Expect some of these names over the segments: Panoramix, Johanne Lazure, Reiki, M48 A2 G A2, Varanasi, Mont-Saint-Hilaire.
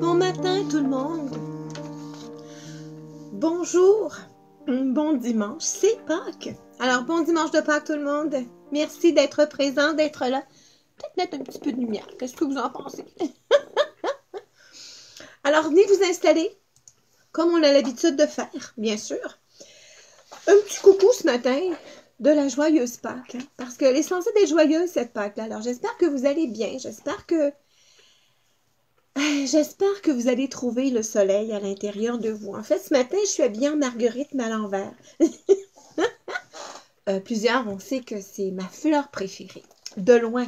Bon matin tout le monde. Bonjour, bon dimanche, c'est Pâques. Alors bon dimanche de Pâques tout le monde. Merci d'être présent, d'être là. Peut-être mettre un petit peu de lumière, qu'est-ce que vous en pensez? Alors venez vous installer, comme on a l'habitude de faire, bien sûr. Un petit coucou ce matin de la joyeuse Pâques, hein, parce qu'elle est censée être joyeuse cette Pâques-là. Alors j'espère que vous allez bien, j'espère que vous allez trouver le soleil à l'intérieur de vous. En fait, ce matin, je suis habillée en marguerite, mais à l'envers. Plusieurs, on sait que c'est ma fleur préférée. De loin,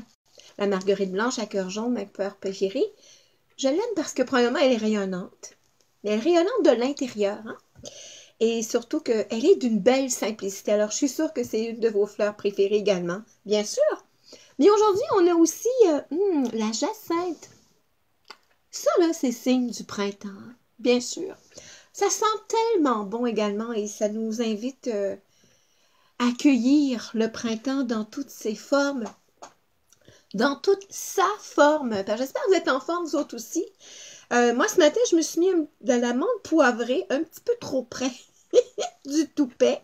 la marguerite blanche à cœur jaune, ma fleur préférée. Je l'aime parce que, premièrement, elle est rayonnante. Mais elle est rayonnante de l'intérieur. Hein? Et surtout qu'elle est d'une belle simplicité. Alors, je suis sûre que c'est une de vos fleurs préférées également, bien sûr. Mais aujourd'hui, on a aussi la jacinthe. Ça, là, c'est signe du printemps, hein? Bien sûr. Ça sent tellement bon également et ça nous invite à accueillir le printemps dans toutes ses formes, dans toute sa forme. J'espère que vous êtes en forme, vous autres aussi. Moi, ce matin, je me suis mis de l'amande poivrée un petit peu trop près du toupet.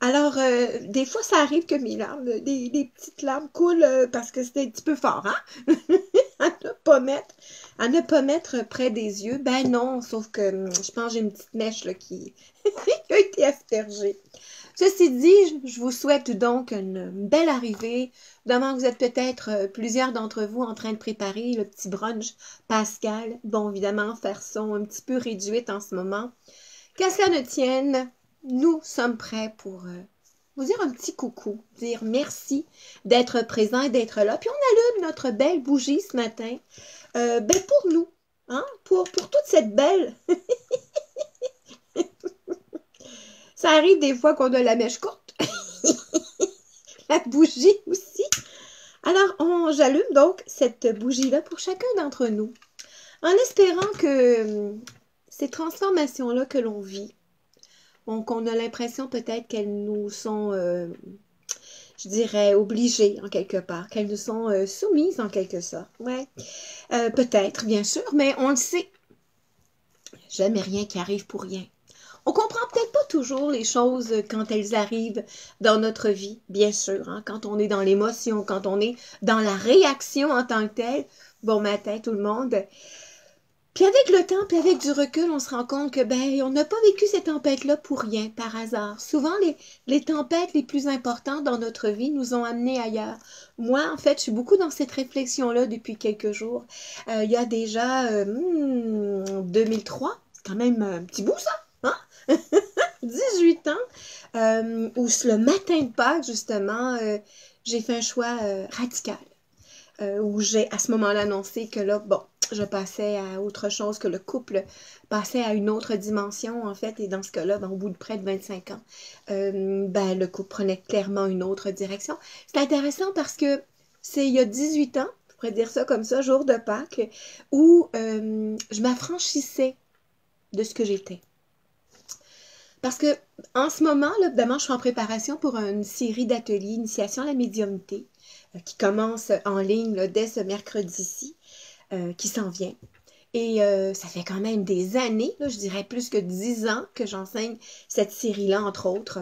Alors, des fois, ça arrive que mes larmes, des petites larmes coulent parce que c'était un petit peu fort, hein? À ne pas mettre près des yeux. Ben non, sauf que je pense que j'ai une petite mèche là, qui a été aspergée. Ceci dit, je vous souhaite donc une belle arrivée. Évidemment, vous êtes peut-être plusieurs d'entre vous en train de préparer le petit brunch pascal. Bon, évidemment, façon un petit peu réduite en ce moment. Qu'à cela ne tienne, nous sommes prêts pour vous dire un petit coucou, dire merci d'être présent et d'être là. Puis on allume notre belle bougie ce matin, ben pour nous, hein? pour toute cette belle... Ça arrive des fois qu'on a la mèche courte, la bougie aussi. Alors j'allume donc cette bougie-là pour chacun d'entre nous, en espérant que ces transformations-là que l'on vit, donc, on a l'impression peut-être qu'elles nous sont, je dirais, obligées en quelque part, qu'elles nous sont soumises en quelque sorte. Ouais. Peut-être, bien sûr, mais on le sait. Jamais rien qui arrive pour rien. On comprend peut-être pas toujours les choses quand elles arrivent dans notre vie, bien sûr. Hein, quand on est dans l'émotion, quand on est dans la réaction en tant que telle. Bon matin tout le monde. Puis avec le temps, puis avec du recul, on se rend compte que ben, on n'a pas vécu ces tempêtes-là pour rien, par hasard. Souvent, les tempêtes les plus importantes dans notre vie nous ont amenés ailleurs. Moi, en fait, je suis beaucoup dans cette réflexion-là depuis quelques jours. Il y a déjà 2003, c'est quand même un petit bout, ça, hein? 18 ans, où le matin de Pâques, justement, j'ai fait un choix radical, où j'ai à ce moment-là annoncé que là, bon, je passais à autre chose, que le couple passait à une autre dimension, en fait. Et dans ce cas-là, ben, au bout de près de 25 ans, ben, le couple prenait clairement une autre direction. C'est intéressant parce que c'est il y a 18 ans, je pourrais dire ça comme ça, jour de Pâques, où je m'affranchissais de ce que j'étais. Parce que en ce moment, là, évidemment, je suis en préparation pour une série d'ateliers, initiation à la médiumnité, qui commence en ligne là, dès ce mercredi-ci. Qui s'en vient. Et ça fait quand même des années, là, je dirais plus que 10 ans que j'enseigne cette série-là, entre autres,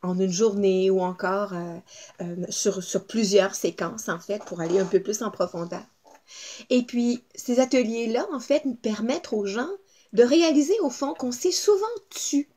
en une journée ou encore sur plusieurs séquences, en fait, pour aller un peu plus en profondeur. Et puis, ces ateliers-là, en fait, permettent aux gens de réaliser, au fond, qu'on s'est souvent tu.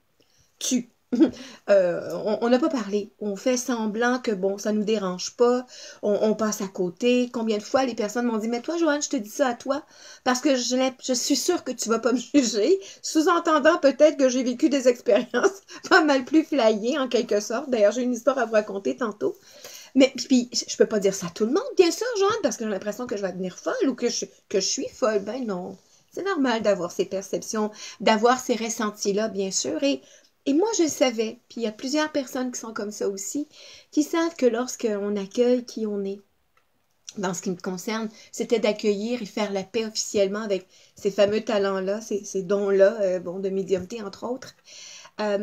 On n'a pas parlé, on fait semblant que bon, ça nous dérange pas, on passe à côté. Combien de fois les personnes m'ont dit « Mais toi, Johanne, je te dis ça à toi parce que je suis sûre que tu vas pas me juger », sous-entendant peut-être que j'ai vécu des expériences pas mal plus flyées en quelque sorte. D'ailleurs, j'ai une histoire à vous raconter tantôt. Mais puis, je peux pas dire ça à tout le monde, bien sûr, Johanne, parce que j'ai l'impression que je vais devenir folle ou que je suis folle. Ben non, c'est normal d'avoir ces perceptions, d'avoir ces ressentis-là, bien sûr, Et moi, je savais, puis il y a plusieurs personnes qui sont comme ça aussi, qui savent que lorsqu'on accueille qui on est, dans ce qui me concerne, c'était d'accueillir et faire la paix officiellement avec ces fameux talents-là, ces dons-là, bon, de médiumnité, entre autres,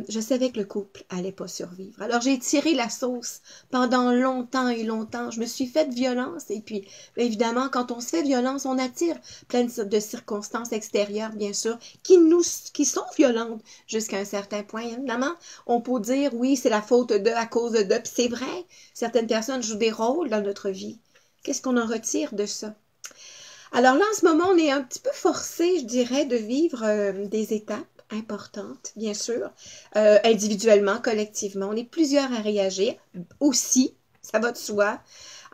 je savais que le couple n'allait pas survivre. Alors, j'ai tiré la sauce pendant longtemps et longtemps. Je me suis fait violence et puis, bien évidemment, quand on se fait violence, on attire plein de circonstances extérieures, bien sûr, qui sont violentes jusqu'à un certain point. Évidemment, on peut dire, oui, c'est la faute de, à cause de, puis c'est vrai. Certaines personnes jouent des rôles dans notre vie. Qu'est-ce qu'on en retire de ça? Alors là, en ce moment, on est un petit peu forcé, je dirais, de vivre des étapes importantes, bien sûr, individuellement, collectivement. On est plusieurs à réagir aussi, ça va de soi.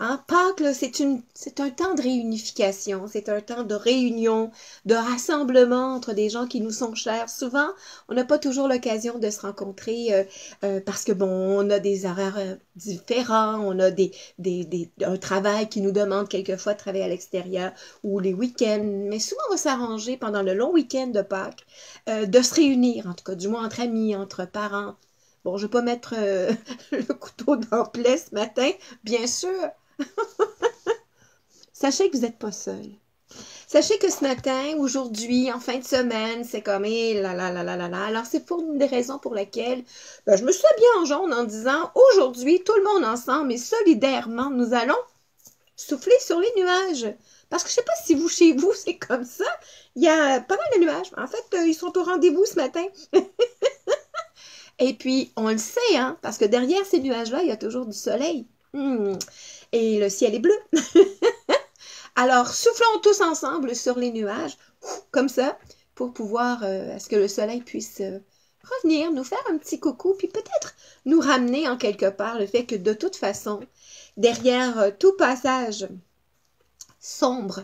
Hein? Pâques, c'est un temps de réunification, c'est un temps de réunion, de rassemblement entre des gens qui nous sont chers. Souvent, on n'a pas toujours l'occasion de se rencontrer parce que, bon, on a des horaires différents, on a un travail qui nous demande quelquefois de travailler à l'extérieur ou les week-ends. Mais souvent, on va s'arranger pendant le long week-end de Pâques de se réunir, en tout cas, du moins entre amis, entre parents. Bon, je ne vais pas mettre le couteau dans le plaie ce matin, bien sûr. Sachez que vous n'êtes pas seul. Sachez que ce matin, aujourd'hui, en fin de semaine, c'est comme là. Alors, c'est pour une des raisons pour laquelle je me suis habillée en jaune en disant aujourd'hui, tout le monde ensemble et solidairement, nous allons souffler sur les nuages. Parce que je ne sais pas si vous, chez vous, c'est comme ça. Il y a pas mal de nuages. En fait, ils sont au rendez-vous ce matin. Et puis, on le sait, hein, parce que derrière ces nuages-là, il y a toujours du soleil. Et le ciel est bleu. Alors, soufflons tous ensemble sur les nuages, comme ça, pour pouvoir, à ce que le soleil puisse revenir, nous faire un petit coucou, puis peut-être nous ramener en quelque part le fait que de toute façon, derrière tout passage sombre,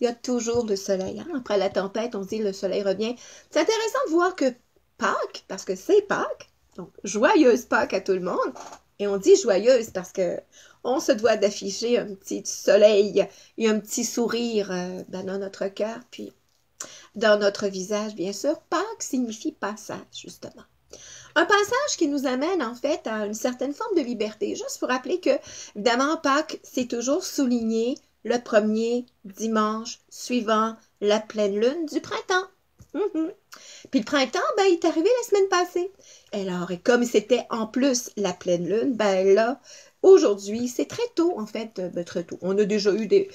il y a toujours le soleil. Hein? Après la tempête, on dit le soleil revient. C'est intéressant de voir que Pâques, parce que c'est Pâques, donc joyeuse Pâques à tout le monde. Et on dit joyeuse parce qu'on se doit d'afficher un petit soleil et un petit sourire dans notre cœur, puis dans notre visage, bien sûr. Pâques signifie passage, justement. Un passage qui nous amène, en fait, à une certaine forme de liberté. Juste pour rappeler que, évidemment, Pâques, c'est toujours souligné le premier dimanche suivant la pleine lune du printemps. Puis le printemps, il est arrivé la semaine passée. Alors, et comme c'était en plus la pleine lune, là, aujourd'hui, c'est très tôt, en fait, très tôt. On a déjà eu des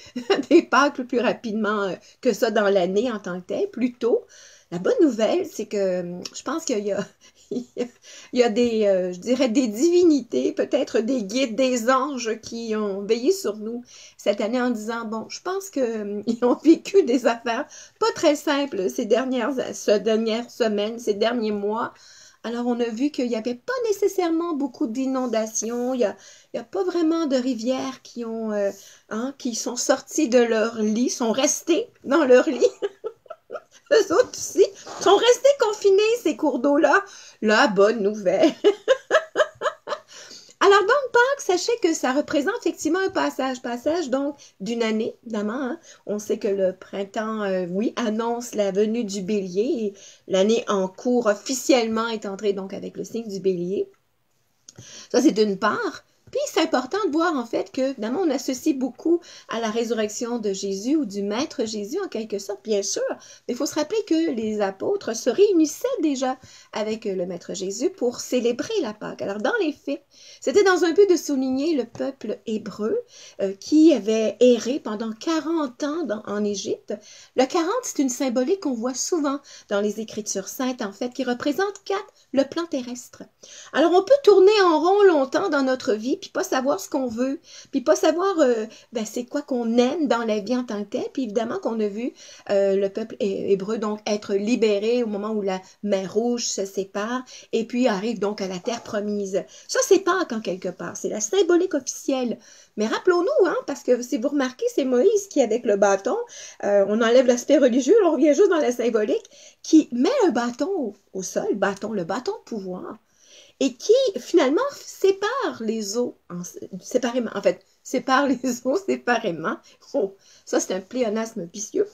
Pâques plus rapidement que ça dans l'année en tant que tel, plus tôt. La bonne nouvelle, c'est que je pense qu'il y a des, je dirais, des divinités, peut-être des guides, des anges qui ont veillé sur nous cette année en disant, bon, je pense qu'ils ont vécu des affaires pas très simples ces dernières semaines, ces derniers mois. Alors, on a vu qu'il n'y avait pas nécessairement beaucoup d'inondations, il n'y a pas vraiment de rivières qui sont sorties de leur lit, sont restées dans leur lit. Eux autres aussi sont restés confinés, ces cours d'eau-là. La bonne nouvelle! Alors, donc, Pâques, sachez que ça représente effectivement un passage. Passage, donc, d'une année, évidemment. Hein? On sait que le printemps, annonce la venue du bélier. L'année en cours officiellement est entrée, donc, avec le signe du bélier. Ça, c'est d'une part. Puis, c'est important de voir, en fait, que, évidemment, on associe beaucoup à la résurrection de Jésus ou du Maître Jésus, en quelque sorte, bien sûr. Mais il faut se rappeler que les apôtres se réunissaient déjà avec le Maître Jésus pour célébrer la Pâque. Alors, dans les faits, c'était dans un but de souligner le peuple hébreu qui avait erré pendant 40 ans en Égypte. Le 40, c'est une symbolique qu'on voit souvent dans les Écritures saintes, en fait, qui représente 4, le plan terrestre. Alors, on peut tourner en rond longtemps dans notre vie, puis pas savoir ce qu'on veut, puis pas savoir c'est quoi qu'on aime dans la vie en tant que telle, puis évidemment qu'on a vu le peuple hébreu donc être libéré au moment où la mer Rouge se sépare, et puis arrive donc à la terre promise. Ça, c'est Pâques en quelque part, c'est la symbolique officielle. Mais rappelons-nous, hein, parce que si vous remarquez, c'est Moïse qui, avec le bâton, on enlève l'aspect religieux, on revient juste dans la symbolique, qui met le bâton au sol, le bâton de pouvoir, et qui, finalement, sépare les eaux séparément. En fait, sépare les eaux séparément. Oh, ça, c'est un pléonasme vicieux.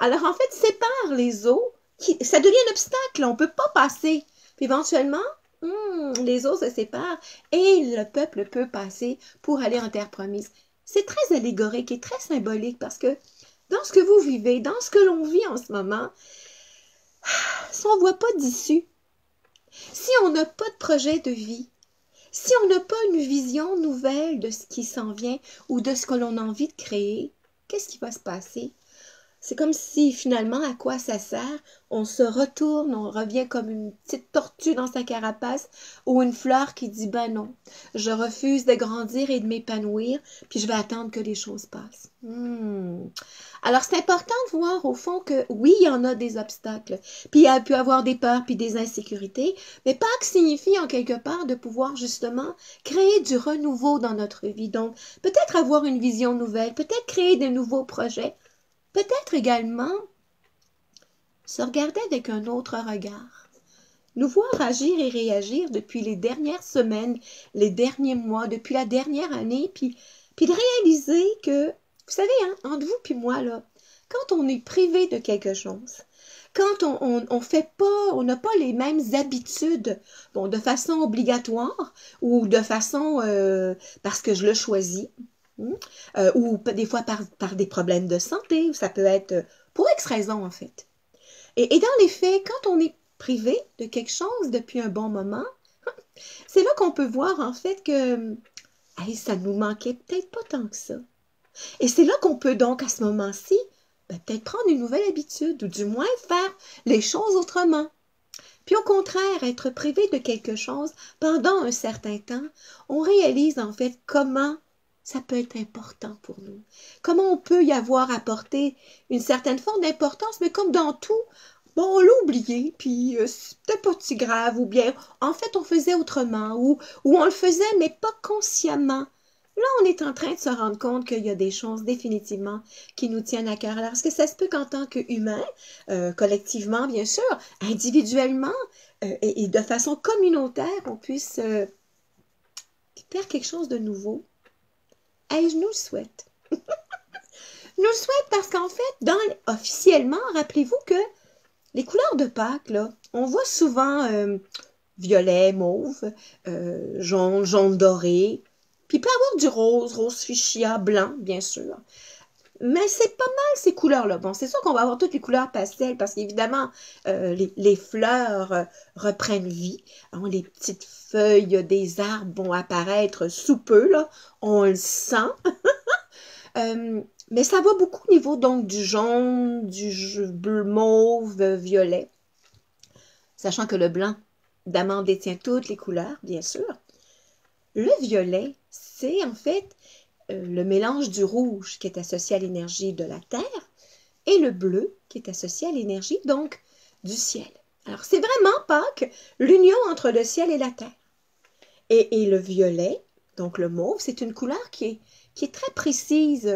Alors, en fait, sépare les eaux. Ça devient un obstacle. On ne peut pas passer. Puis, éventuellement, les eaux se séparent et le peuple peut passer pour aller en terre promise. C'est très allégorique et très symbolique parce que dans ce que vous vivez, dans ce que l'on vit en ce moment, si on ne voit pas d'issue, Si on n'a pas de projet de vie, si on n'a pas une vision nouvelle de ce qui s'en vient ou de ce que l'on a envie de créer, qu'est-ce qui va se passer? C'est comme si finalement, à quoi ça sert? On se retourne, on revient comme une petite tortue dans sa carapace ou une fleur qui dit « ben non, je refuse de grandir et de m'épanouir, puis je vais attendre que les choses passent. » Alors c'est important de voir au fond que oui, il y en a des obstacles, puis il y a pu avoir des peurs puis des insécurités, mais Pâques signifie en quelque part de pouvoir justement créer du renouveau dans notre vie. Donc peut-être avoir une vision nouvelle, peut-être créer de nouveaux projets, peut-être également se regarder avec un autre regard, nous voir agir et réagir depuis les dernières semaines, les derniers mois, depuis la dernière année, puis de réaliser que, vous savez, hein, entre vous puis moi, là, quand on est privé de quelque chose, quand on n'a pas les mêmes habitudes, bon, de façon obligatoire ou de façon parce que je le choisis, ou des fois par des problèmes de santé, ou ça peut être pour X raisons en fait. Et dans les faits, quand on est privé de quelque chose depuis un bon moment, c'est là qu'on peut voir en fait que hey, ça nous manquait peut-être pas tant que ça. Et c'est là qu'on peut donc à ce moment-ci peut-être prendre une nouvelle habitude, ou du moins faire les choses autrement. Puis au contraire, être privé de quelque chose pendant un certain temps, on réalise en fait comment ça peut être important pour nous. Comment on peut y avoir apporté une certaine forme d'importance, mais comme dans tout, bon, on l'a oublié, puis c'était pas si grave, ou bien, en fait, on faisait autrement, ou on le faisait, mais pas consciemment. Là, on est en train de se rendre compte qu'il y a des choses définitivement qui nous tiennent à cœur. Alors, est-ce que ça se peut qu'en tant qu'humain, collectivement, bien sûr, individuellement, et de façon communautaire, on puisse faire quelque chose de nouveau? Et je nous le souhaite. Nous le souhaite parce qu'en fait, officiellement, rappelez-vous que les couleurs de Pâques, là, on voit souvent violet, mauve, jaune, jaune doré, puis il peut avoir du rose, rose fuchsia, blanc, bien sûr. Mais c'est pas mal ces couleurs-là. Bon, c'est sûr qu'on va avoir toutes les couleurs pastel parce qu'évidemment, les fleurs reprennent vie. Alors, les petites feuilles des arbres vont apparaître sous peu, là. On le sent. Mais ça va beaucoup au niveau donc du jaune, du bleu mauve, violet. Sachant que le blanc d'amande détient toutes les couleurs, bien sûr. Le violet, c'est en fait le mélange du rouge qui est associé à l'énergie de la terre et le bleu qui est associé à l'énergie, donc, du ciel. Alors, c'est vraiment Pâques, l'union entre le ciel et la terre. Et le violet, donc le mauve, c'est une couleur qui est très précise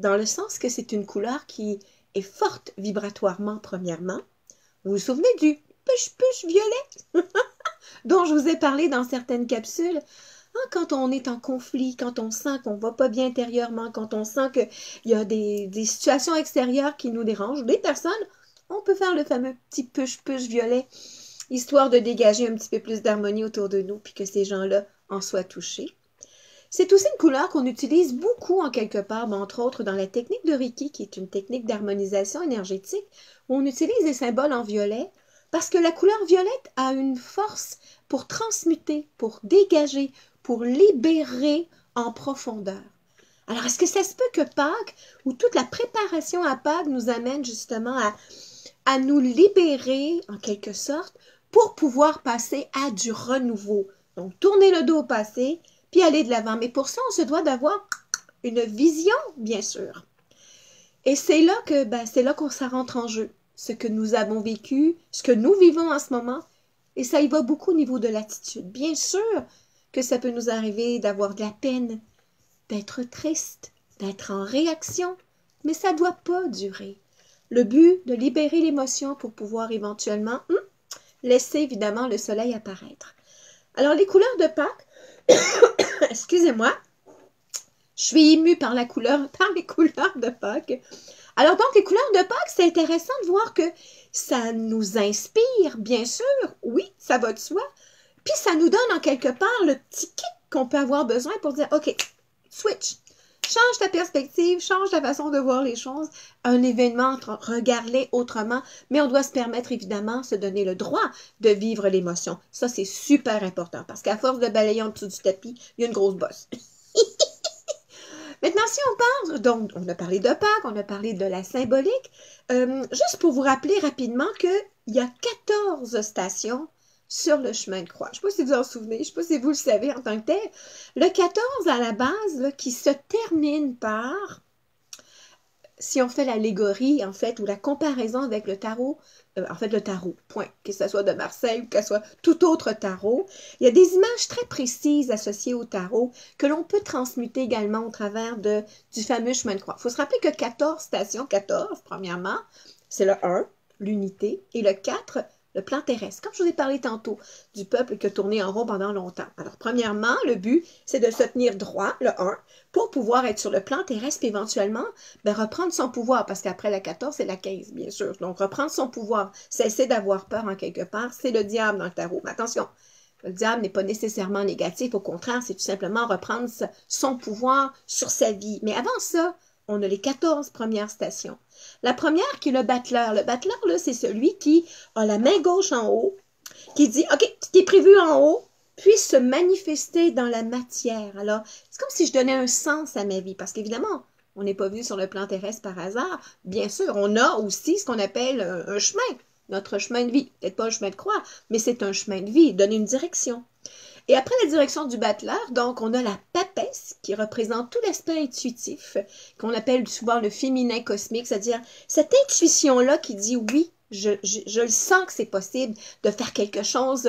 dans le sens que c'est une couleur qui est forte vibratoirement, premièrement. Vous vous souvenez du push-push violet dont je vous ai parlé dans certaines capsules? Quand on est en conflit, quand on sent qu'on ne va pas bien intérieurement, quand on sent qu'il y a des situations extérieures qui nous dérangent, des personnes, on peut faire le fameux petit push-push violet, histoire de dégager un petit peu plus d'harmonie autour de nous, puis que ces gens-là en soient touchés. C'est aussi une couleur qu'on utilise beaucoup en quelque part, mais entre autres dans la technique de Reiki, qui est une technique d'harmonisation énergétique, où on utilise les symboles en violet, parce que la couleur violette a une force pour transmuter, pour dégager, pour libérer en profondeur. Alors, est-ce que ça se peut que Pâques, ou toute la préparation à Pâques, nous amène justement à nous libérer, en quelque sorte, pour pouvoir passer à du renouveau? Donc, tourner le dos au passé, puis aller de l'avant. Mais pour ça, on se doit d'avoir une vision, bien sûr. Et c'est là que, ça rentre en jeu. Ce que nous avons vécu, ce que nous vivons en ce moment, et ça y va beaucoup au niveau de l'attitude. Bien sûr que ça peut nous arriver d'avoir de la peine, d'être triste, d'être en réaction, mais ça ne doit pas durer. Le but de libérer l'émotion pour pouvoir éventuellement laisser évidemment le soleil apparaître. Alors les couleurs de Pâques, excusez-moi, je suis émue par les couleurs de Pâques. Alors donc les couleurs de Pâques, c'est intéressant de voir que ça nous inspire, bien sûr, oui, ça va de soi, puis ça nous donne en quelque part le petit kick qu'on peut avoir besoin pour dire « Ok, switch, Change ta perspective, change ta façon de voir les choses. Un événement, regarde-les autrement, mais on doit se permettre évidemment, se donner le droit de vivre l'émotion. Ça, c'est super important parce qu'à force de balayer en dessous du tapis, il y a une grosse bosse. Maintenant, si on parle, donc on a parlé de Pâques, on a parlé de la symbolique, juste pour vous rappeler rapidement qu'il y a 14 stations sur le chemin de croix. Je ne sais pas si vous en souvenez, je ne sais pas si vous le savez en tant que tel. Le 14 à la base, là, qui se termine par, si on fait l'allégorie en fait, ou la comparaison avec le tarot, en fait le tarot, point, que ce soit de Marseille ou que ce soit tout autre tarot, il y a des images très précises associées au tarot que l'on peut transmuter également au travers du fameux chemin de croix. Il faut se rappeler que 14 stations, 14 premièrement, c'est le 1, l'unité, et le 4, le plan terrestre, comme je vous ai parlé tantôt du peuple qui a tourné en rond pendant longtemps. Alors, premièrement, le but, c'est de se tenir droit, le 1, pour pouvoir être sur le plan terrestre et éventuellement reprendre son pouvoir, parce qu'après la 14, c'est la 15, bien sûr. Donc, reprendre son pouvoir, cesser d'avoir peur en quelque part, c'est le diable dans le tarot. Mais attention, le diable n'est pas nécessairement négatif, au contraire, c'est tout simplement reprendre son pouvoir sur sa vie. Mais avant ça, on a les 14 premières stations. La première qui est le battleur. Le battleur, là, c'est celui qui a la main gauche en haut, qui dit « Ok, ce qui est prévu en haut puisse se manifester dans la matière. » Alors, c'est comme si je donnais un sens à ma vie, parce qu'évidemment, on n'est pas venu sur le plan terrestre par hasard. Bien sûr, on a aussi ce qu'on appelle un chemin, notre chemin de vie. Peut-être pas un chemin de croix, mais c'est un chemin de vie, donner une direction. Et après la direction du battleur, donc, on a la papesse qui représente tout l'aspect intuitif, qu'on appelle souvent le féminin cosmique, c'est-à-dire cette intuition-là qui dit « oui, je le sens que c'est possible de faire quelque chose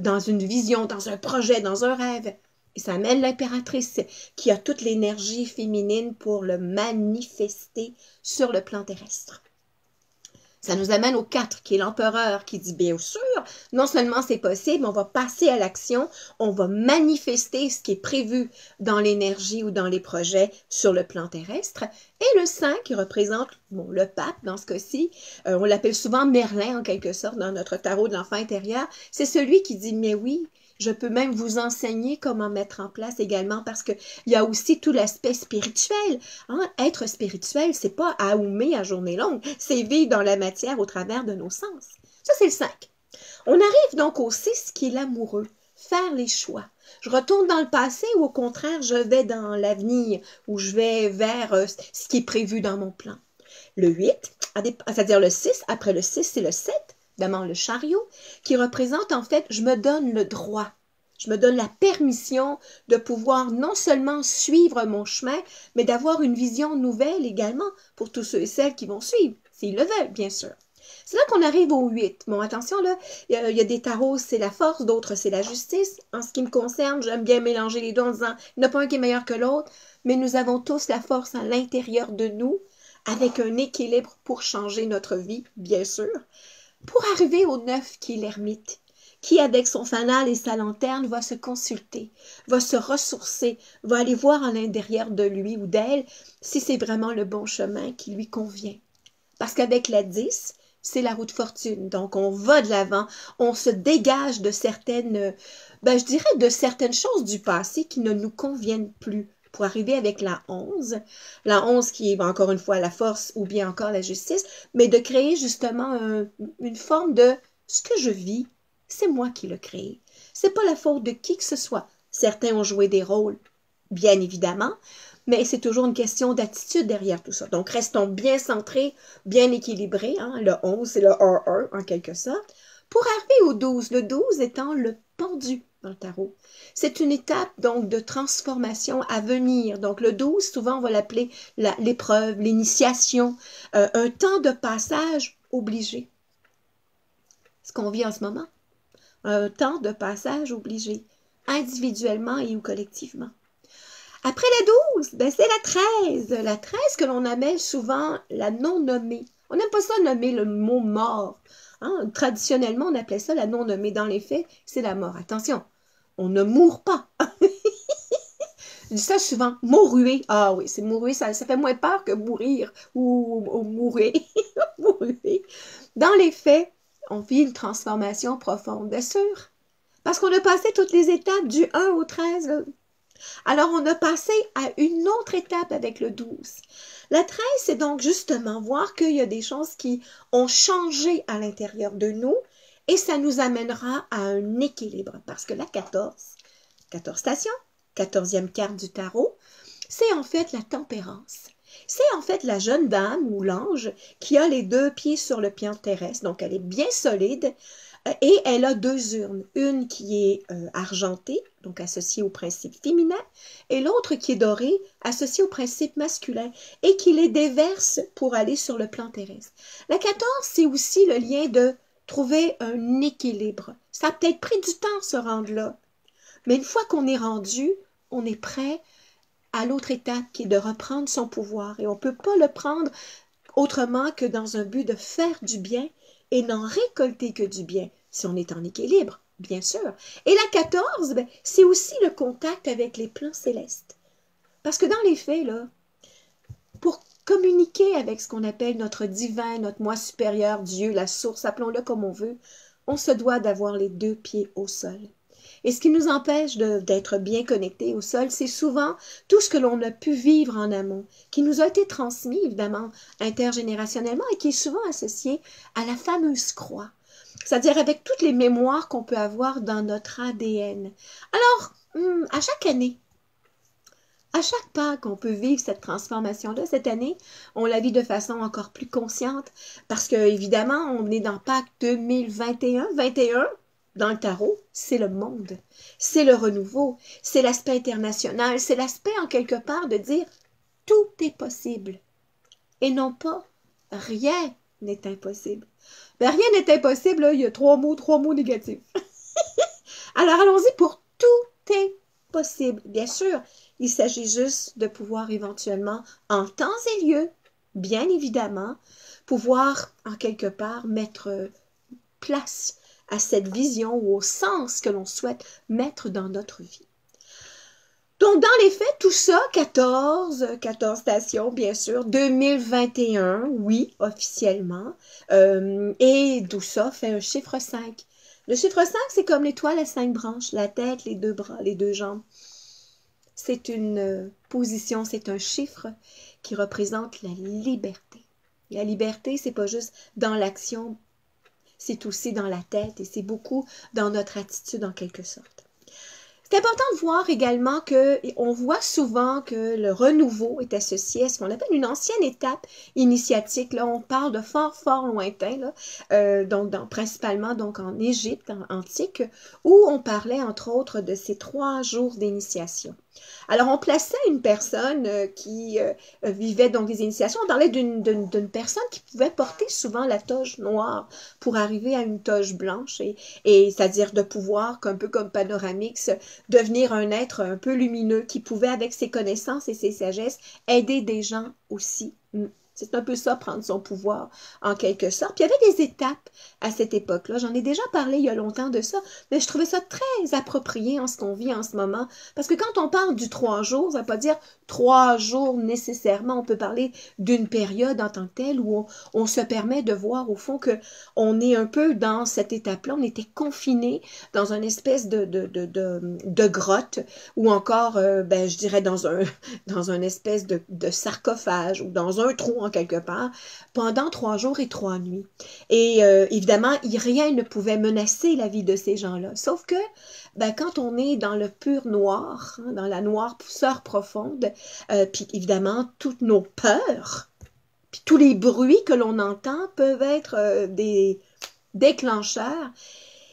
dans une vision, dans un projet, dans un rêve ». Et ça amène l'impératrice qui a toute l'énergie féminine pour le manifester sur le plan terrestre. Ça nous amène au 4, qui est l'empereur, qui dit, bien sûr, non seulement c'est possible, on va passer à l'action, on va manifester ce qui est prévu dans l'énergie ou dans les projets sur le plan terrestre. Et le 5, qui représente bon, le pape, dans ce cas-ci, on l'appelle souvent Merlin, en quelque sorte, dans notre tarot de l'enfant intérieur, c'est celui qui dit, mais oui, je peux même vous enseigner comment mettre en place également parce qu'il y a aussi tout l'aspect spirituel. Hein? Être spirituel, c'est pas à oumer à journée longue, c'est vivre dans la matière au travers de nos sens. Ça, c'est le 5. On arrive donc au 6 qui est l'amoureux, faire les choix. Je retourne dans le passé ou au contraire, je vais dans l'avenir ou je vais vers ce qui est prévu dans mon plan. Le 8, c'est-à-dire le 6, après le 6, c'est le 7. Évidemment, le chariot, qui représente en fait, je me donne le droit, je me donne la permission de pouvoir non seulement suivre mon chemin, mais d'avoir une vision nouvelle également pour tous ceux et celles qui vont suivre, s'ils le veulent, bien sûr. C'est là qu'on arrive au 8. Bon, attention, là, il y a des tarots, c'est la force, d'autres, c'est la justice. En ce qui me concerne, j'aime bien mélanger les deux en disant, il n'y en a pas un qui est meilleur que l'autre, mais nous avons tous la force à l'intérieur de nous, avec un équilibre pour changer notre vie, bien sûr. Pour arriver au 9 qui est l'ermite, qui avec son fanal et sa lanterne va se consulter, va se ressourcer, va aller voir à l'intérieur de lui ou d'elle si c'est vraiment le bon chemin qui lui convient. Parce qu'avec la 10, c'est la roue de fortune, donc on va de l'avant, on se dégage de certaines, je dirais de certaines choses du passé qui ne nous conviennent plus. Pour arriver avec la 11, qui est encore une fois la force ou bien encore la justice, mais de créer justement une forme de « ce que je vis, c'est moi qui le crée. C'est pas la faute de qui que ce soit. » Certains ont joué des rôles, bien évidemment, mais c'est toujours une question d'attitude derrière tout ça. Donc, restons bien centrés, bien équilibrés. Hein? Le 11, c'est le 1-1 en quelque sorte. Pour arriver au 12, le 12 étant le pendu. Dans le tarot. C'est une étape donc de transformation à venir. Donc le 12, souvent on va l'appeler l'épreuve, l'initiation, un temps de passage obligé. Ce qu'on vit en ce moment, un temps de passage obligé, individuellement et ou collectivement. Après la 12, c'est la 13. La 13 que l'on appelle souvent la non-nommée. On n'aime pas ça nommer le mot mort. Hein? Traditionnellement, on appelait ça la non-nommée. Dans les faits, c'est la mort. Attention! On ne mourre pas. Je dis ça souvent, mouruer. Ah oui, c'est mouruer, ça fait moins peur que mourir ou mourir. Dans les faits, on vit une transformation profonde, bien sûr. Parce qu'on a passé toutes les étapes du 1 au 13, là, Alors, on a passé à une autre étape avec le 12. La 13, c'est donc justement voir qu'il y a des choses qui ont changé à l'intérieur de nous et ça nous amènera à un équilibre. Parce que la 14, 14 stations, 14e carte du tarot, c'est en fait la tempérance. C'est en fait la jeune dame ou l'ange qui a les deux pieds sur le plan terrestre, donc elle est bien solide et elle a deux urnes, une qui est argentée, donc associée au principe féminin, et l'autre qui est dorée, associée au principe masculin, et qui les déverse pour aller sur le plan terrestre. La 14, c'est aussi le lien de trouver un équilibre. Ça a peut-être pris du temps se rendre là, mais une fois qu'on est rendu, on est prêt à l'autre étape qui est de reprendre son pouvoir. Et on ne peut pas le prendre autrement que dans un but de faire du bien et n'en récolter que du bien, si on est en équilibre, bien sûr. Et la 14, ben, c'est aussi le contact avec les plans célestes. Parce que dans les faits, là, pour communiquer avec ce qu'on appelle notre divin, notre moi supérieur, Dieu, la source, appelons-le comme on veut, on se doit d'avoir les deux pieds au sol. Et ce qui nous empêche d'être bien connectés au sol, c'est souvent tout ce que l'on a pu vivre en amont, qui nous a été transmis, évidemment, intergénérationnellement, et qui est souvent associé à la fameuse croix, c'est-à-dire avec toutes les mémoires qu'on peut avoir dans notre ADN. Alors, à chaque année, à chaque Pâques, on peut vivre cette transformation-là. Cette année, on la vit de façon encore plus consciente, parce qu'évidemment, on est dans Pâques 2021, dans le tarot, c'est le monde, c'est le renouveau, c'est l'aspect international, c'est l'aspect en quelque part de dire « tout est possible » et non pas « rien n'est impossible ». Ben, rien n'est impossible, là, il y a trois mots négatifs. Alors allons-y pour « tout est possible ». Bien sûr, il s'agit juste de pouvoir éventuellement, en temps et lieu, bien évidemment, pouvoir en quelque part mettre place à cette vision ou au sens que l'on souhaite mettre dans notre vie. Donc, dans les faits, tout ça, 14 stations, bien sûr, 2021, oui, officiellement, et tout ça fait un chiffre 5. Le chiffre 5, c'est comme l'étoile à 5 branches, la tête, les deux bras, les deux jambes. C'est une position, c'est un chiffre qui représente la liberté. La liberté, c'est pas juste dans l'action, c'est aussi dans la tête et c'est beaucoup dans notre attitude en quelque sorte. C'est important de voir également qu'on voit souvent que le renouveau est associé à ce qu'on appelle une ancienne étape initiatique. Là, on parle de fort, fort lointain, là, principalement donc en Égypte antique, où on parlait entre autres de ces 3 jours d'initiation. Alors, on plaçait une personne qui vivait donc des initiations. On parlait d'une personne qui pouvait porter souvent la toge noire pour arriver à une toge blanche, et c'est-à-dire de pouvoir, un peu comme Panoramix, devenir un être un peu lumineux qui pouvait, avec ses connaissances et ses sagesses, aider des gens aussi. C'est un peu ça, prendre son pouvoir en quelque sorte. Puis il y avait des étapes à cette époque-là. J'en ai déjà parlé il y a longtemps de ça, mais je trouvais ça très approprié en ce qu'on vit en ce moment. Parce que quand on parle du 3 jours, ça ne veut pas dire 3 jours nécessairement. On peut parler d'une période en tant que telle où on se permet de voir au fond qu'on est un peu dans cette étape-là. On était confiné dans une espèce de grotte ou encore, je dirais, dans une espèce de sarcophage ou dans un trou en quelque part, pendant 3 jours et 3 nuits. Et évidemment, rien ne pouvait menacer la vie de ces gens-là. Sauf que, quand on est dans le pur noir, hein, dans la noire poussière profonde, puis évidemment, toutes nos peurs, puis tous les bruits que l'on entend peuvent être des déclencheurs.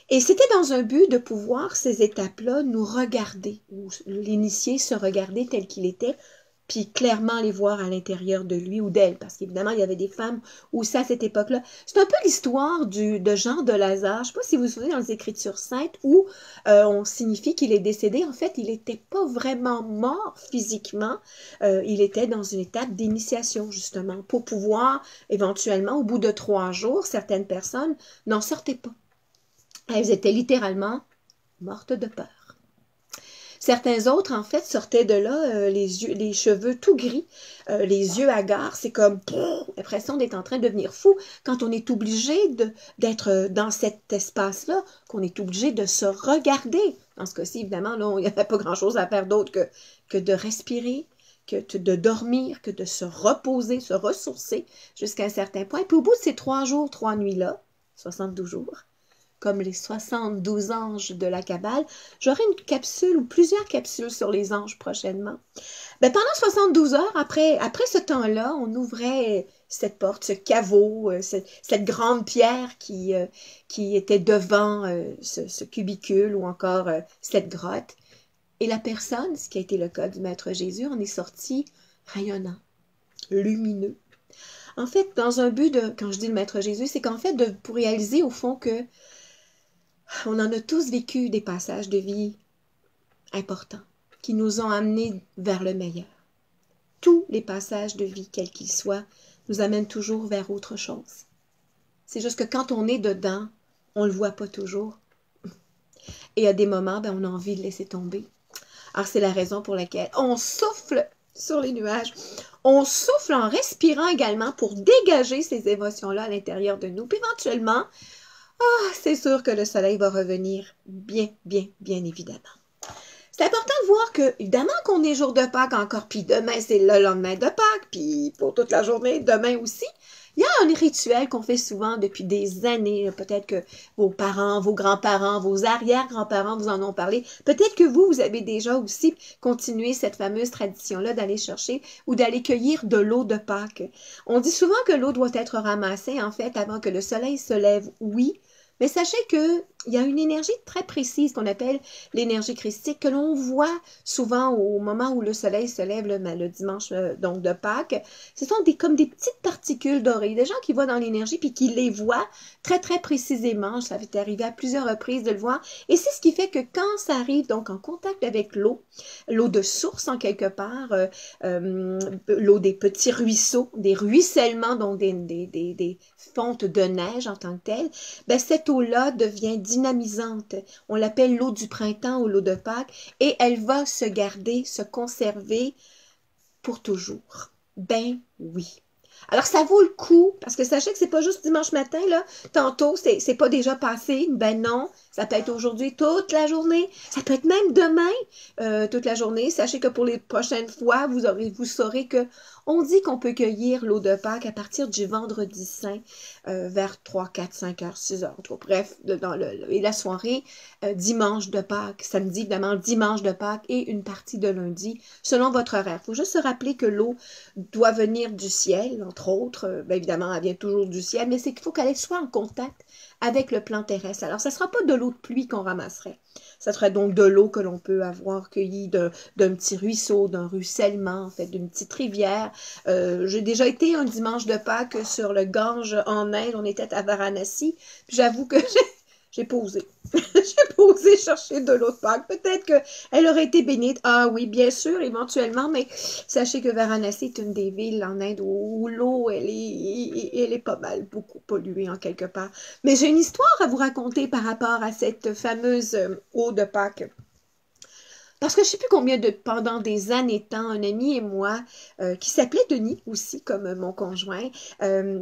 Et c'était dans un but de pouvoir, ces étapes-là, nous regarder, ou l'initié se regarder tel qu'il était, puis clairement les voir à l'intérieur de lui ou d'elle, parce qu'évidemment, il y avait des femmes où ça, à cette époque-là. C'est un peu l'histoire de Jean de Lazare. Je ne sais pas si vous vous souvenez dans les Écritures saintes, où on signifie qu'il est décédé. En fait, il n'était pas vraiment mort physiquement. Il était dans une étape d'initiation, justement, pour pouvoir, éventuellement, au bout de 3 jours, certaines personnes n'en sortaient pas. Elles étaient littéralement mortes de peur. Certains autres, en fait, sortaient de là, les cheveux tout gris, les yeux hagards. C'est comme l'impression d'être en train de devenir fou quand on est obligé d'être dans cet espace-là, qu'on est obligé de se regarder. Dans ce cas-ci, évidemment, là, il n'y avait pas grand-chose à faire d'autre que de respirer, que de dormir, que de se reposer, se ressourcer jusqu'à un certain point. Puis au bout de ces 3 jours, 3 nuits-là, 72 jours, comme les 72 anges de la Kabbale, j'aurai une capsule ou plusieurs capsules sur les anges prochainement. Ben, pendant 72 heures, après ce temps-là, on ouvrait cette porte, ce caveau, cette grande pierre qui était devant ce cubicule ou encore cette grotte. Et la personne, ce qui a été le cas du Maître Jésus, en est sortie rayonnant, lumineux. En fait, dans un but de, quand je dis le Maître Jésus, c'est qu'en fait, pour réaliser au fond que on en a tous vécu des passages de vie importants qui nous ont amenés vers le meilleur. Tous les passages de vie, quels qu'ils soient, nous amènent toujours vers autre chose. C'est juste que quand on est dedans, on ne le voit pas toujours. Et à des moments, ben, on a envie de laisser tomber. Alors, c'est la raison pour laquelle on souffle sur les nuages. On souffle en respirant également pour dégager ces émotions-là à l'intérieur de nous. Puis éventuellement, c'est sûr que le soleil va revenir bien évidemment. C'est important de voir que, évidemment, qu'on est jour de Pâques encore, puis demain, c'est le lendemain de Pâques, puis pour toute la journée, demain aussi. Il y a un rituel qu'on fait souvent depuis des années. Peut-être que vos parents, vos grands-parents, vos arrière-grands-parents vous en ont parlé. Peut-être que vous avez déjà aussi continué cette fameuse tradition-là d'aller chercher ou d'aller cueillir de l'eau de Pâques. On dit souvent que l'eau doit être ramassée, en fait, avant que le soleil se lève, oui. Mais sachez qu'il y a une énergie très précise qu'on appelle l'énergie christique, que l'on voit souvent au moment où le soleil se lève le dimanche donc de Pâques. Ce sont comme des petites particules dorées. Il y a des gens qui voient dans l'énergie puis qui les voient très précisément. Ça m'est arrivé à plusieurs reprises de le voir. Et c'est ce qui fait que quand ça arrive donc en contact avec l'eau de source en quelque part, l'eau des petits ruisseaux, des ruissellements, donc des fontes de neige en tant que telles, ben cette eau-là devient dynamisante. On l'appelle l'eau du printemps ou l'eau de Pâques et elle va se garder, se conserver pour toujours. Ben oui. Alors ça vaut le coup parce que sachez que c'est pas juste dimanche matin là. Tantôt c'est pas déjà passé. Ben non, ça peut être aujourd'hui toute la journée. Ça peut être même demain toute la journée. Sachez que pour les prochaines fois vous saurez que on dit qu'on peut cueillir l'eau de Pâques à partir du vendredi saint vers 3, 4, 5 heures, 6 heures. Bref, et la soirée dimanche de Pâques, samedi évidemment, dimanche de Pâques et une partie de lundi selon votre horaire. Il faut juste se rappeler que l'eau doit venir du ciel, entre autres. Bien évidemment, elle vient toujours du ciel, mais c'est qu'il faut qu'elle soit en contact avec le plan terrestre. Alors, ça ne sera pas de l'eau de pluie qu'on ramasserait. Ça serait donc de l'eau que l'on peut avoir cueillie d'un petit ruisseau, d'un ruissellement, en fait, d'une petite rivière. J'ai déjà été un dimanche de Pâques sur le Gange en Inde. On était à Varanasi. J'avoue que j'ai posé. J'ai posé chercher de l'eau de Pâques. Peut-être qu'elle aurait été bénite. Ah oui, bien sûr, éventuellement, mais sachez que Varanasi est une des villes en Inde où l'eau, elle est pas mal, beaucoup polluée en quelque part. Mais j'ai une histoire à vous raconter par rapport à cette fameuse eau de Pâques. Parce que je ne sais plus combien pendant des années de temps, un ami et moi, qui s'appelait Denis aussi, comme mon conjoint,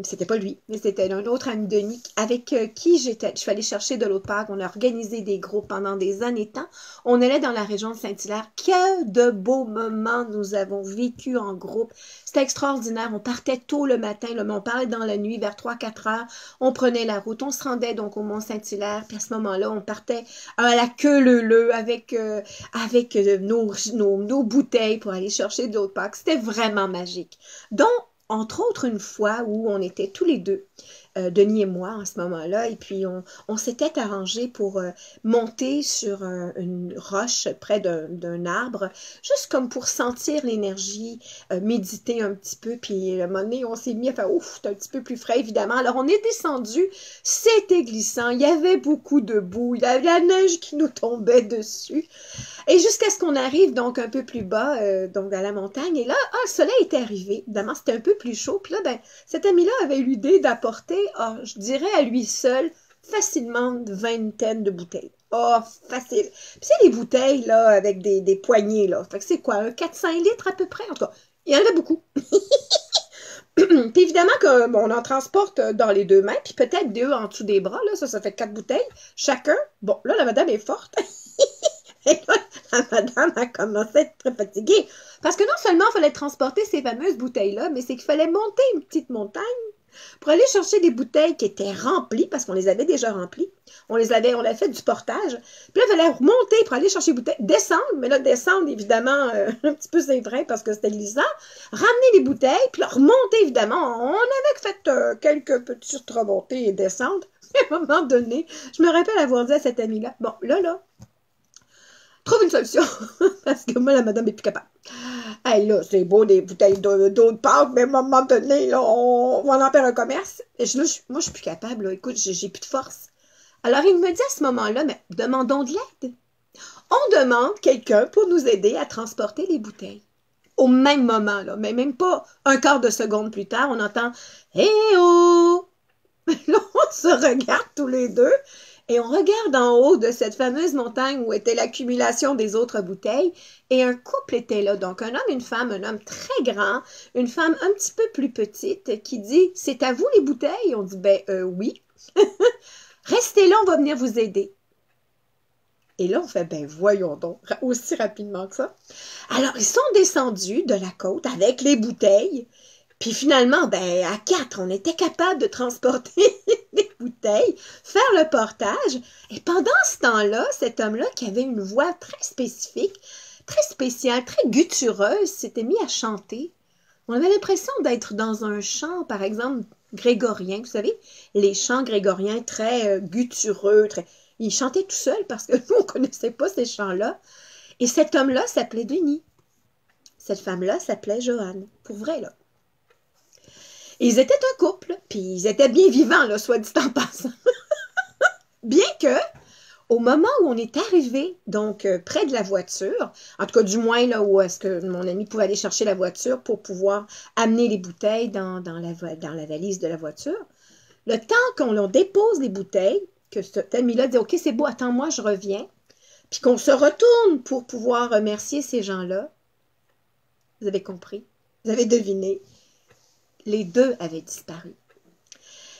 c'était pas lui, mais c'était un autre ami Denis avec qui je suis allée chercher de l'eau de Pâques. On a organisé des groupes pendant des années de temps. On allait dans la région de Saint-Hilaire. Que de beaux moments nous avons vécu en groupe. C'était extraordinaire. On partait tôt le matin, là, mais on parlait dans la nuit, vers 3-4 heures. On prenait la route. On se rendait donc au Mont-Saint-Hilaire. Puis à ce moment-là, on partait à la queue leu-leu avec nos bouteilles pour aller chercher de l'eau de Pâques. C'était vraiment magique. Donc, entre autres, une fois où on était tous les deux, Denis et moi, à ce moment-là, et puis on s'était arrangé pour monter sur une roche près d'un arbre, juste comme pour sentir l'énergie, méditer un petit peu, puis à un moment donné, on s'est mis à faire « Ouf, c'est un petit peu plus frais, évidemment ». Alors, on est descendu, c'était glissant, il y avait beaucoup de boue, il y avait la neige qui nous tombait dessus, et jusqu'à ce qu'on arrive donc un peu plus bas, donc à la montagne, et là, le soleil était arrivé, évidemment, c'était un peu plus chaud, puis là, ben, cet ami-là avait eu l'idée d'apporter, je dirais à lui seul, facilement une vingtaine de bouteilles. Oh, facile. Puis c'est les bouteilles, là, avec des poignées, là. Fait que c'est quoi, un 4-5 litres à peu près? En tout cas, il y en a beaucoup. Puis évidemment qu'on en transporte dans les deux mains, puis peut-être deux en dessous des bras, là. Ça fait 4 bouteilles chacun. Bon, là, la madame est forte. Et là, la madame a commencé à être très fatiguée. Parce que non seulement il fallait transporter ces fameuses bouteilles-là, mais c'est qu'il fallait monter une petite montagne pour aller chercher des bouteilles qui étaient remplies, parce qu'on les avait déjà remplies. On avait fait du portage. Puis là, il fallait remonter pour aller chercher les bouteilles, descendre, mais là, descendre, évidemment, un petit peu c'est vrai parce que c'était glissant, ramener les bouteilles, puis là, remonter, évidemment. On avait fait quelques petites remontées et descentes. À un moment donné, je me rappelle avoir dit à cette amie-là, bon, là, trouve une solution, parce que moi, la madame n'est plus capable. Hey, là, c'est beau, des bouteilles d'eau de Pâques, mais à un moment donné, là, on va en faire un commerce. Et moi, je suis plus capable, là. Écoute, j'ai plus de force. Alors, il me dit à ce moment-là, mais demandons de l'aide. On demande quelqu'un pour nous aider à transporter les bouteilles. Au même moment, là, mais même pas un quart de seconde plus tard, on entend « Eh oh! » Là, on se regarde tous les deux. Et on regarde en haut de cette fameuse montagne où était l'accumulation des autres bouteilles. Et un couple était là, donc un homme et une femme, un homme très grand, une femme un petit peu plus petite, qui dit « C'est à vous les bouteilles? » On dit « Ben oui. » Restez là, on va venir vous aider. Et là, on fait « Ben voyons donc, aussi rapidement que ça. » Alors, ils sont descendus de la côte avec les bouteilles. Puis finalement, ben à 4, on était capable de transporter les bouteilles, faire le portage. Et pendant ce temps-là, cet homme-là, qui avait une voix très spécifique, très spéciale, très guttureuse, s'était mis à chanter. On avait l'impression d'être dans un chant, par exemple, grégorien. Vous savez, les chants grégoriens très guttureux. Il chantait tout seul parce que nous, on ne connaissait pas ces chants-là. Et cet homme-là s'appelait Denis. Cette femme-là s'appelait Johanne. Pour vrai, là. Ils étaient un couple, puis ils étaient bien vivants, là, soit dit en passant. Bien que, au moment où on est arrivé, donc près de la voiture, en tout cas du moins là où est-ce que mon ami pouvait aller chercher la voiture pour pouvoir amener les bouteilles dans la valise de la voiture, le temps qu'on dépose les bouteilles, que cet ami-là dit « Ok, c'est beau, attends-moi, je reviens », puis qu'on se retourne pour pouvoir remercier ces gens-là, vous avez compris, vous avez deviné, les deux avaient disparu.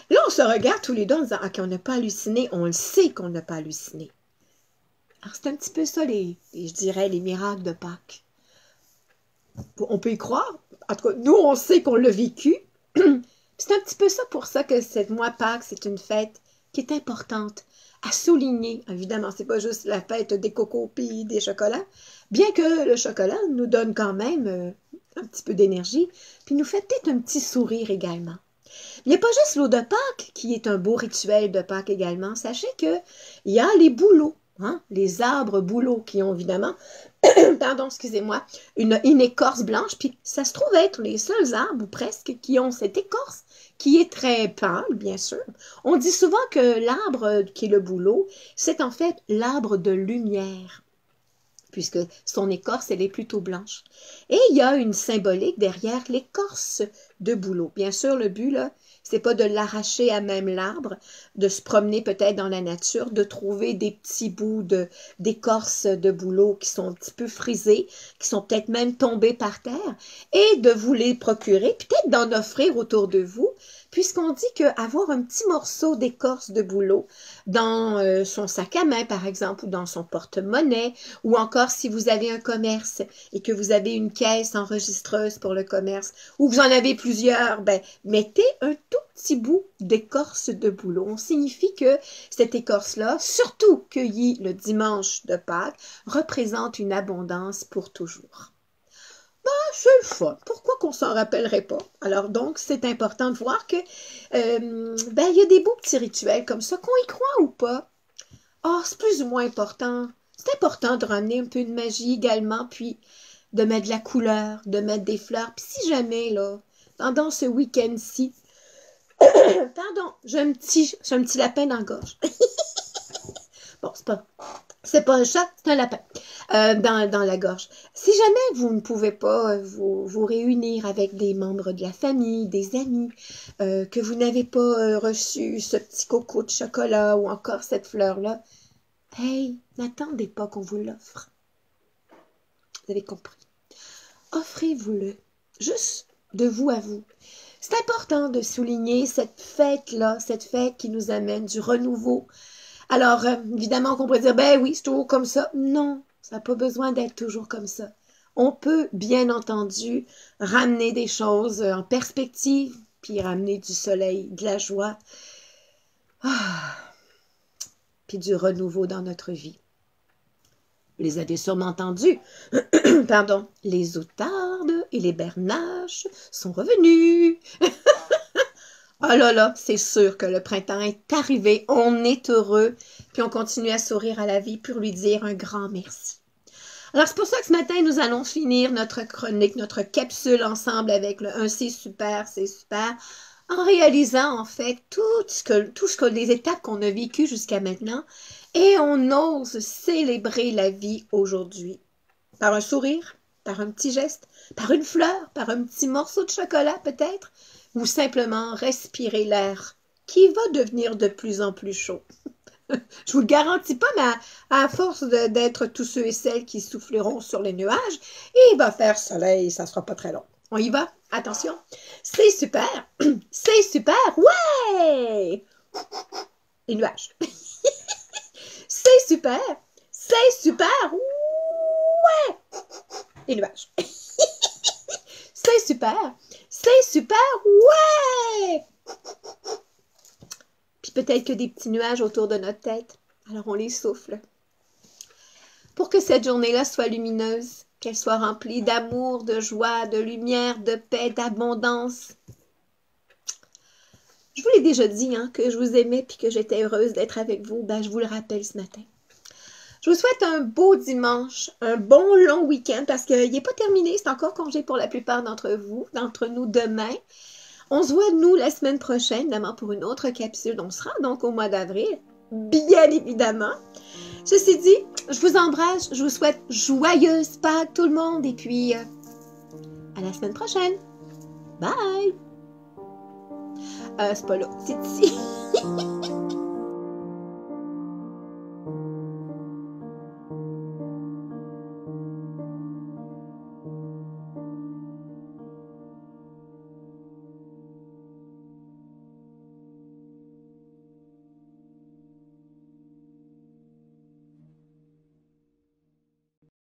Là, on se regarde tous les deux en disant « Ok, on n'a pas halluciné, on le sait qu'on n'a pas halluciné. » Alors, c'est un petit peu ça, je dirais, les miracles de Pâques. On peut y croire. En tout cas, nous, on sait qu'on l'a vécu. C'est un petit peu ça pour ça que cette mois Pâques, c'est une fête qui est importante à souligner. Évidemment, c'est pas juste la fête des cocos et des chocolats, bien que le chocolat nous donne quand même... un petit peu d'énergie, puis nous fait peut-être un petit sourire également. Il n'y a pas juste l'eau de Pâques qui est un beau rituel de Pâques également. Sachez qu'il y a les bouleaux, hein, les arbres bouleaux qui ont évidemment, pardon, excusez-moi, une écorce blanche, puis ça se trouve être les seuls arbres, ou presque, qui ont cette écorce qui est très pâle, bien sûr. On dit souvent que l'arbre qui est le bouleau, c'est en fait l'arbre de lumière, puisque son écorce, elle est plutôt blanche. Et il y a une symbolique derrière l'écorce de bouleau. Bien sûr, le but, là, c'est pas de l'arracher à même l'arbre, de se promener peut-être dans la nature, de trouver des petits bouts d'écorce de bouleau qui sont un petit peu frisés, qui sont peut-être même tombés par terre, et de vous les procurer, peut-être d'en offrir autour de vous, puisqu'on dit qu'avoir un petit morceau d'écorce de bouleau dans son sac à main, par exemple, ou dans son porte-monnaie, ou encore si vous avez un commerce et que vous avez une caisse enregistreuse pour le commerce, ou que vous en avez plusieurs, ben, mettez un tout petit bout d'écorce de bouleau. On signifie que cette écorce-là, surtout cueillie le dimanche de Pâques, représente une abondance pour toujours. Ah, c'est le fun. Pourquoi qu'on s'en rappellerait pas? Alors donc, c'est important de voir que il y a des beaux petits rituels comme ça, qu'on y croit ou pas. Or, c'est plus ou moins important. C'est important de ramener un peu de magie également, puis de mettre de la couleur, de mettre des fleurs. Puis si jamais, là, pendant ce week-end-ci, pardon, j'ai un petit lapin dans la gorge. Bon, c'est pas un chat, c'est un lapin dans la gorge. Si jamais vous ne pouvez pas vous réunir avec des membres de la famille, des amis, que vous n'avez pas reçu ce petit coco de chocolat ou encore cette fleur-là, Hey, n'attendez pas qu'on vous l'offre. Vous avez compris. Offrez-vous-le, juste de vous à vous. C'est important de souligner cette fête qui nous amène du renouveau. Alors, évidemment qu'on pourrait dire, ben oui, c'est toujours comme ça. Non, ça n'a pas besoin d'être toujours comme ça. On peut, bien entendu, ramener des choses en perspective, puis ramener du soleil, de la joie, puis du renouveau dans notre vie. Vous les avez sûrement entendus. Pardon. Les outardes et les bernaches sont revenus. Oh là là, c'est sûr que le printemps est arrivé. On est heureux. Puis on continue à sourire à la vie pour lui dire un grand merci. Alors, c'est pour ça que ce matin, nous allons finir notre chronique, notre capsule ensemble avec le « 1, c'est super », en réalisant, en fait, les étapes qu'on a vécues jusqu'à maintenant. Et on ose célébrer la vie aujourd'hui par un sourire, par un petit geste, par une fleur, par un petit morceau de chocolat peut-être, ou simplement respirer l'air qui va devenir de plus en plus chaud. Je vous le garantis pas, mais à force d'être tous ceux et celles qui souffleront sur les nuages, il va faire soleil, ça sera pas très long. On y va? Attention! C'est super! C'est super! Ouais! Les nuages! C'est super! C'est super! Ouais! Les nuages! C'est super! C'est super! Ouais! Puis peut-être que des petits nuages autour de notre tête. Alors on les souffle. Pour que cette journée-là soit lumineuse, qu'elle soit remplie d'amour, de joie, de lumière, de paix, d'abondance. Je vous l'ai déjà dit, hein, que je vous aimais et que j'étais heureuse d'être avec vous. Ben, je vous le rappelle ce matin. Je vous souhaite un beau dimanche, un bon long week-end parce qu'il n'est pas terminé. C'est encore congé pour la plupart d'entre vous, d'entre nous demain. On se voit, nous, la semaine prochaine, évidemment, pour une autre capsule. On se rend donc au mois d'avril, bien évidemment. Ceci dit, je vous embrasse, je vous souhaite joyeuse Pâques, tout le monde. Et puis, à la semaine prochaine. Bye! C'est pas là, c'est ici.